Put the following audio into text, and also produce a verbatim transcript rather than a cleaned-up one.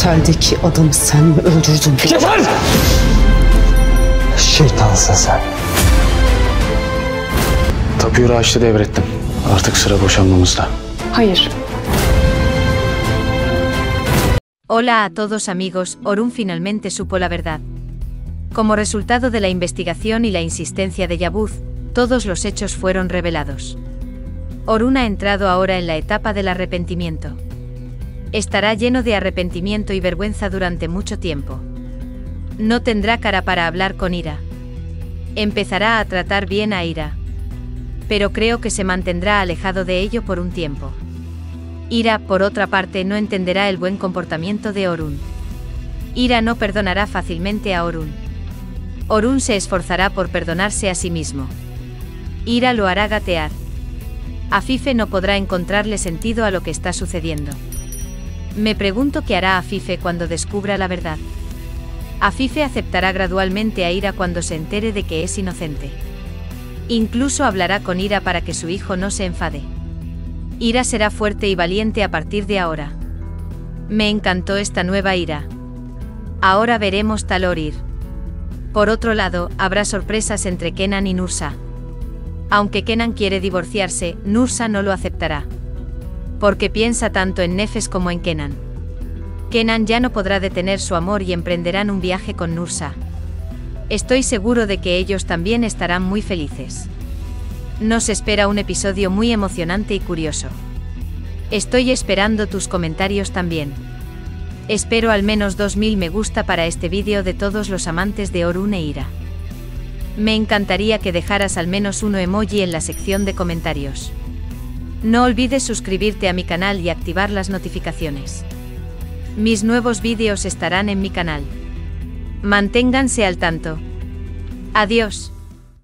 oteldeki adamı sen mi öldürdün? Yeter! Şeytansın sen. Tapuyu Raşit'e devrettim. Artık sıra boşanmamızda. Hayır. Hola a todos amigos, Orhun finalmente supo la verdad. Como resultado de la investigación y la insistencia de Yavuz, todos los hechos fueron revelados. Orhun ha entrado ahora en la etapa del arrepentimiento. Estará lleno de arrepentimiento y vergüenza durante mucho tiempo. No tendrá cara para hablar con Ira. Empezará a tratar bien a Ira. Pero creo que se mantendrá alejado de ello por un tiempo. Ira, por otra parte, no entenderá el buen comportamiento de Orhun. Ira no perdonará fácilmente a Orhun. Orhun se esforzará por perdonarse a sí mismo. Ira lo hará gatear. Afife no podrá encontrarle sentido a lo que está sucediendo. Me pregunto qué hará Afife cuando descubra la verdad. Afife aceptará gradualmente a Ira cuando se entere de que es inocente. Incluso hablará con Ira para que su hijo no se enfade. Ira será fuerte y valiente a partir de ahora. Me encantó esta nueva Ira. Ahora veremos tal Orir. Por otro lado, habrá sorpresas entre Kenan y Nursa. Aunque Kenan quiere divorciarse, Nursa no lo aceptará. Porque piensa tanto en Nefes como en Kenan. Kenan ya no podrá detener su amor y emprenderán un viaje con Nursa. Estoy seguro de que ellos también estarán muy felices. Nos espera un episodio muy emocionante y curioso. Estoy esperando tus comentarios también. Espero al menos dos mil me gusta para este vídeo de todos los amantes de Orhun e Ira. Me encantaría que dejaras al menos uno emoji en la sección de comentarios. No olvides suscribirte a mi canal y activar las notificaciones. Mis nuevos vídeos estarán en mi canal. Manténganse al tanto. Adiós.